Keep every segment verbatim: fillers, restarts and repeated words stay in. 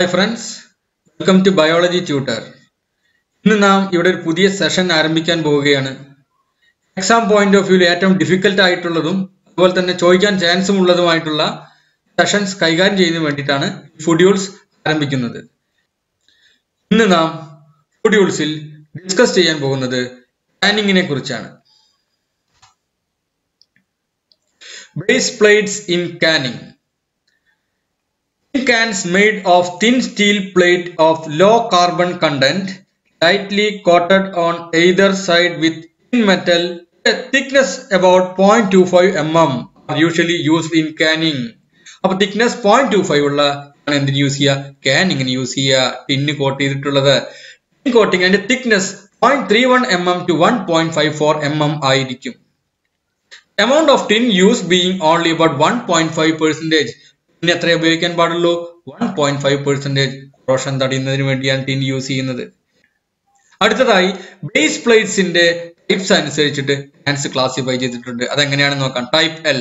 Hi friends, welcome to Biology Tutor. ഇന്ന് നാം ഇവിടെ ഒരു പുതിയ സെഷൻ ആരംഭിക്കാൻ പോവുകയാണ്. എക്സാം പോയിന്റ് ഓഫ് വ്യൂയിൽ ഏറ്റവും ഡിഫിക്കൽട്ട് ആയിട്ടുള്ളതും അതുപോലെ തന്നെ ചോദിക്കാൻ ചാൻസും ഉള്ളതുമായിട്ടുള്ള സെഷൻസ് കൈകാര്യം ചെയ്യുന്നതിന് വേണ്ടിയിട്ടാണ് ഫുഡ്യൂൾസ് ആരംഭിക്കുന്നത്. ഇന്ന് നാം ഫുഡ്യൂൾസിൽ ഡിസ്കസ് ചെയ്യാൻ പോകുന്നത് പ്ലാനിങ്ങിനെ കുറിച്ചാണ്. Base plates in canning. Cans made of thin steel plate of low carbon content, lightly coated on either side with thin metal, a thickness about zero point two five millimeters are usually used in canning. Now, thickness zero point two five and then use here canning and use here tin coating. Tin coating and thickness zero point three one millimeters to one point five four millimeters ആയിരിക്കും. Amount of tin used being only about one point five percent. എത്ര ഉപയോഗിക്കാൻ പാടുള്ളൂ one point five percentage Roshan തടയുന്നതിന് വേണ്ടിയാണ് tin use ചെയ്യുന്നത്. അടുത്തതായി base പ്ലേറ്റ്സിന്റെ types അനുസരിച്ചിട്ട് കാൻസ് ക്ലാസിഫൈ ചെയ്തിട്ടുണ്ട്. അതെങ്ങനെയാണെന്ന് നോക്കാം. ടൈപ്പ് എൽ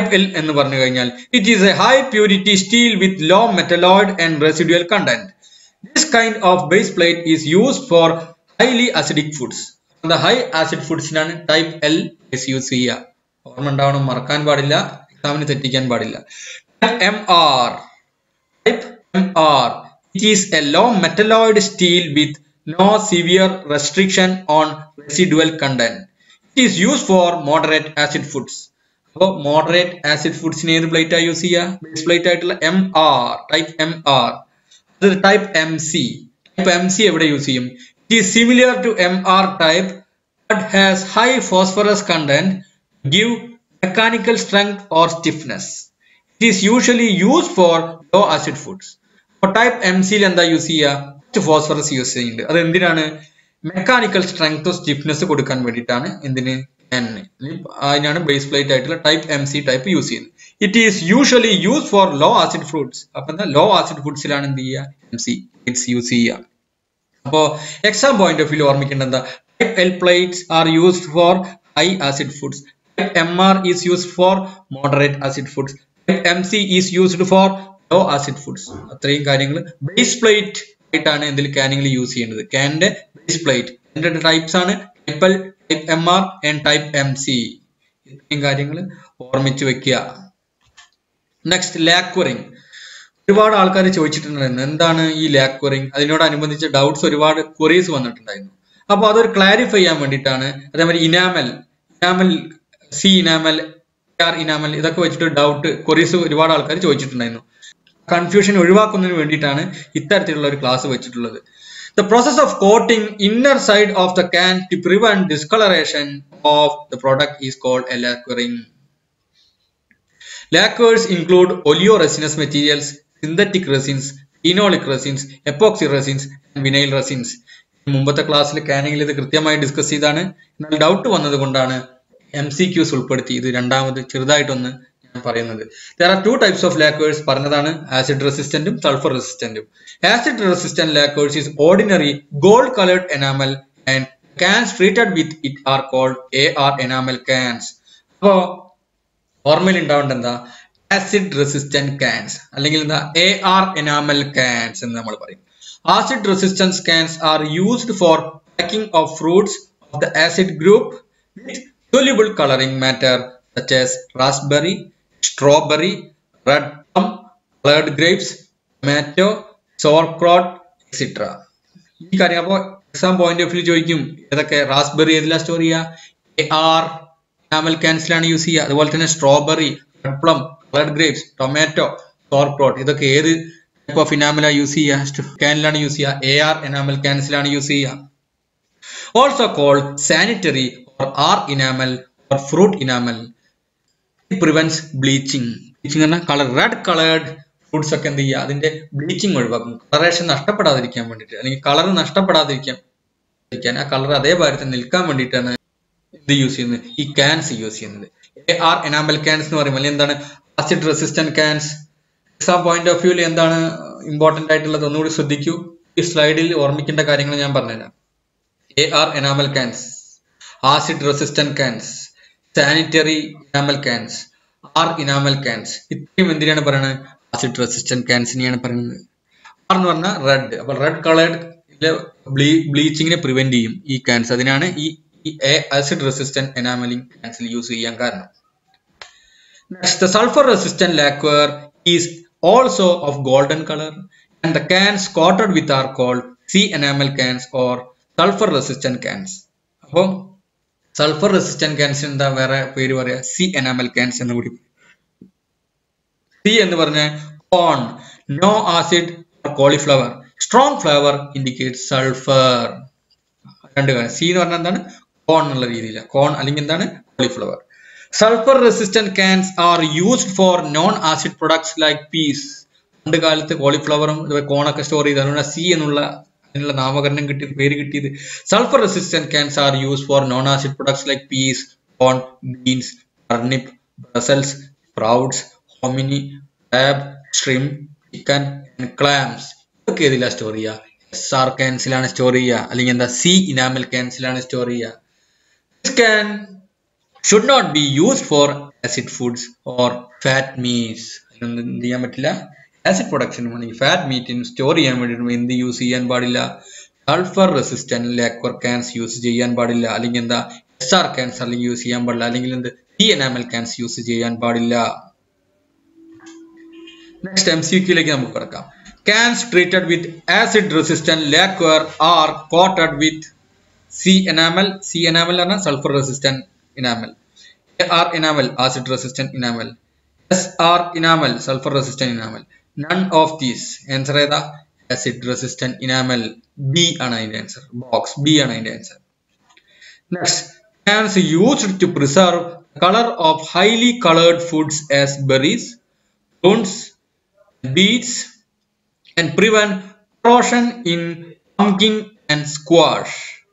ടൈപ്പ് എൽ എന്ന് പറഞ്ഞു കഴിഞ്ഞാൽ it is a high purity steel with low metalloid and residual content. This kind of base plate is used for highly acidic foods. High acid ഫുഡ്സിനാണ് type L use ചെയ്യുക. ഓർമ്മ ഉണ്ടാവണം, മറക്കാൻ പാടില്ല, എക്സാമിന് തെറ്റിക്കാൻ പാടില്ല. Type M R Type M R. It is a low metalloid steel with no severe restriction on residual content. It is used for moderate acid foods. So moderate acid foods in either plate I use here. Base plate title M R. Type M R. The Type M C. Type M C every use here. It is similar to M R type but has high phosphorus content to give mechanical strength or stiffness. It is usually used for low acid foods. For type M C and the use here, phosphorus use in the other than mechanical strength of stiffness could convert it on in the N. I know base plate title type M C type use in. It is usually used for low acid foods. Upon the low acid foods in the M C, it's used here. For exam point of view, type L plates are used for high acid foods. Type M R is used for moderate acid foods. M C is used for low acid foods. Three carrying base plate in the canning use the canned base plate. And types are type L, type M R and type M C. Next, lacquering. Reward all carriage which is lacquering. I know anybody doubts or reward queries one at a time. A bother clarify Amanditana, enamel, enamel, C-enamel. R enamel ഇതൊക്കെ വെച്ചിട്ട് doubt queries ഒരുപാട് ആൾക്കാർ ചോദിച്ചിട്ടുണ്ടായിരുന്നു. Confusion ഒഴിവാക്കുന്നതിന് വേണ്ടിയിട്ടാണ് ഇത്തരത്തിലുള്ള ഒരു class വെച്ചിട്ടുള്ളത്. The process of coating inner side of the can to prevent discolouration of the product is called a lacquering. Lacquers include oleo resinous materials, synthetic resins, phenolic resins, epoxy resins, vinyl resins. മുമ്പത്തെ ക്ലാസ്സിൽ ക്യാനിങ്ങിൽ ഇത് കൃത്യമായി discuss ചെയ്താണ്. എന്നാൽ doubt വന്നത് കൊണ്ടാണ് M C Qs ഉൾപ്പെടുത്തി. ഇത് രണ്ടാമത് ചെറുതായിട്ടൊന്ന് ഞാൻ പറയുന്നത്. There are two types of lacquers പറഞ്ഞതാണ്, ആസിഡ് റെസിസ്റ്റന്റും സൾഫർ റെസിസ്റ്റന്റും. Acid resistant lacquers is ordinary gold colored enamel and cans treated with it are called A R enamel cans. അപ്പോൾ ഓർമ്മയിൽ ഉണ്ടാവേണ്ട എന്താ, ആസിഡ് റെസിസ്റ്റന്റ് കാൻസ് അല്ലെങ്കിൽ എന്താ A R enamel cans എന്ന് നമ്മൾ പറയും. Acid resistance cans are used for packing of fruits of the acid group with soluble coloring matter such as raspberry, strawberry, red plum, colored grapes, tomato, sauerkraut, et cetera. ഈ കാര്യം അപ്പോൾ exam point of view ചോദിക്കും. ഏതൊക്കെ raspberry ഏതിലാ store ചെയ്യുക? A R enamel കാൻസിലാണ് use ചെയ്യുക. അതുപോലെ തന്നെ strawberry, red plum, coloured grapes, tomato, sauerkraut ഇതൊക്കെ ഏത് ടൈപ്പ് ഓഫ് ഇനാമലാ യൂസ് ചെയ്യുക? കാനിലാണ് യൂസ് ചെയ്യുക. A R enamel കാൻസിലാണ് യൂസ് ചെയ്യുക. Also called sanitary or R enamel or fruit enamel. It prevents bleaching. Bleaching is not color red colored fruits are can be bleaching or coloration is not a problem. Color is not a problem. Color is not a the use in the cans use in the A R enamel cans no remember acid resistant cans. Some point of view and then important title of the notice of the queue is slide or making the carrying number. A R enamel cans. Acid resistant cans, sanitary enamel cans, R enamel cans. Acid resistant cans. red, red colored bleaching prevent E cans. Acid resistant enameling cans use. Next, the sulfur resistant lacquer is also of golden color, and the cans coated with are called C-enamel cans or sulfur resistant cans. So, sulfur resistant cans in the C-enamel cans. C and the corn, no acid or cauliflower. Strong flavor indicates sulfur. And C is corn, corn cauliflower. Sulfur resistant cans are used for non-acid products like peas. And cauliflower, corn story, C and sulfur resistant cans are used for non-acid products like peas, corn, beans, turnip, Brussels, sprouts, hominy, crab, shrimp, chicken, and clams. Okay, the last story. S R cans ilana story ya. Alingenda C enamel cans ilana story ya. This can should not be used for acid foods or fat meats. Acid production money fat meat in store in the use and badilla sulfur resistant lacquer cans use J and badilla alingenda S R cans use and badilla C enamel cans use J and badilla. Next M C Q like cans treated with acid resistant lacquer are coated with C enamel, C enamel and sulfur resistant enamel, A R enamel, acid resistant enamel, S R enamel, sulfur resistant enamel. None of these. Answer is the acid resistant enamel. B and I answer. Box B and I answer. Next, cans used to preserve the color of highly colored foods as berries, prunes, beets, and prevent corrosion in pumpkin and squash.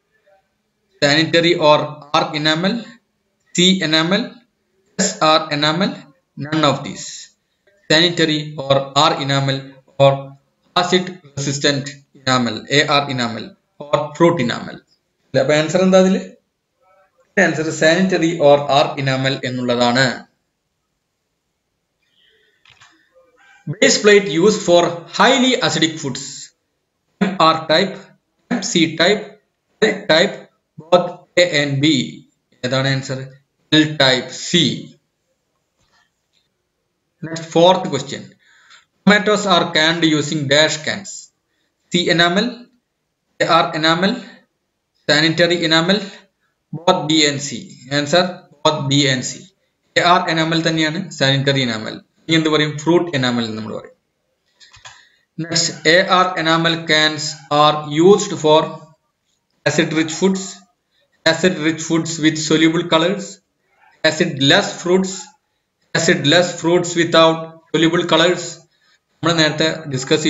Sanitary or R enamel, C enamel, S R enamel. None of these. Sanitary or R enamel or acid resistant enamel, A R enamel or fruit enamel. The answer is the answer is sanitary or R enamel. Base plate used for highly acidic foods. M R type, M C type, L type, both A and B. The answer is L type C. Next, fourth question. Tomatoes are canned using dash cans. C enamel, A R enamel, sanitary enamel, both B and C. Answer, both B and C. A R enamel than sanitary enamel. In the fruit enamel. Next, A R enamel cans are used for acid-rich foods, acid-rich foods with soluble colors, acid-less fruits, acid-less fruits without soluble colors. We will discuss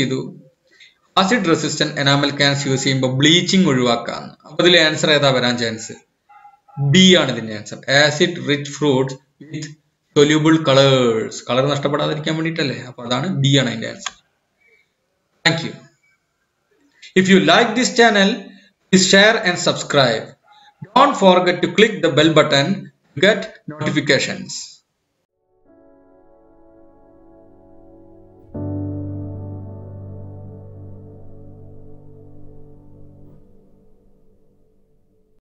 acid-resistant enamel cans use bleaching. That is the answer. B is the answer. Acid-rich fruits with soluble colors. Color is not B is the answer. Thank you. If you like this channel, please share and subscribe. Don't forget to click the bell button to get notifications.